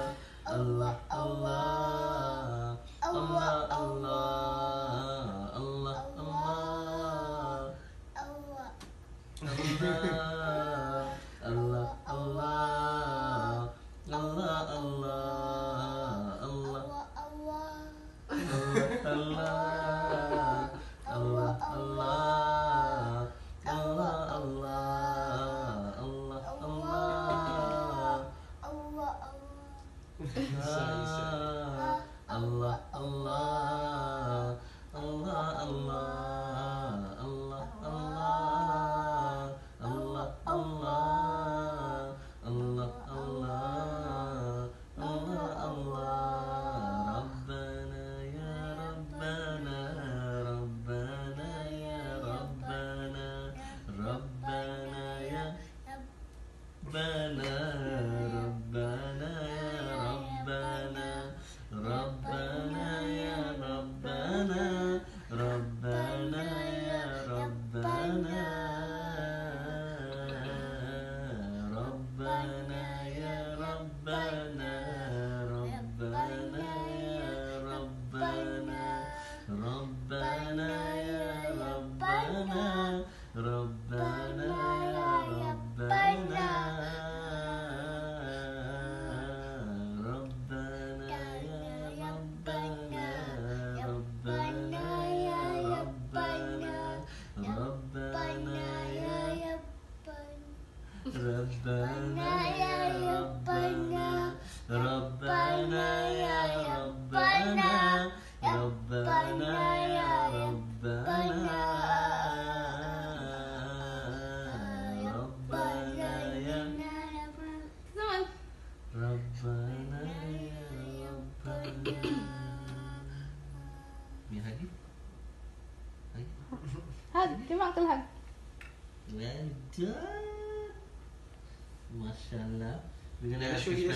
Allah, Allah, Allah, Allah, Allah, Allah, Allah, Allah, Allah, Allah. Allah, Allah, Allah, Allah, Allah, Allah, Allah, Allah, Allah, Allah, Allah, Allah, Allah. Rabbana ya Rabbana, Rabbana ya Rabbana, Rabbana ya Rabbana. Rabbana ya Rabbana, Rabbana ya Rabbana, Rabbana ya Rabbana, Rabbana ya Rabbana, ya Rabbana. مين هاجي؟ هاجي؟ هاجي جماعة الهاجي. Well done. MashaAllah. We're going to show you.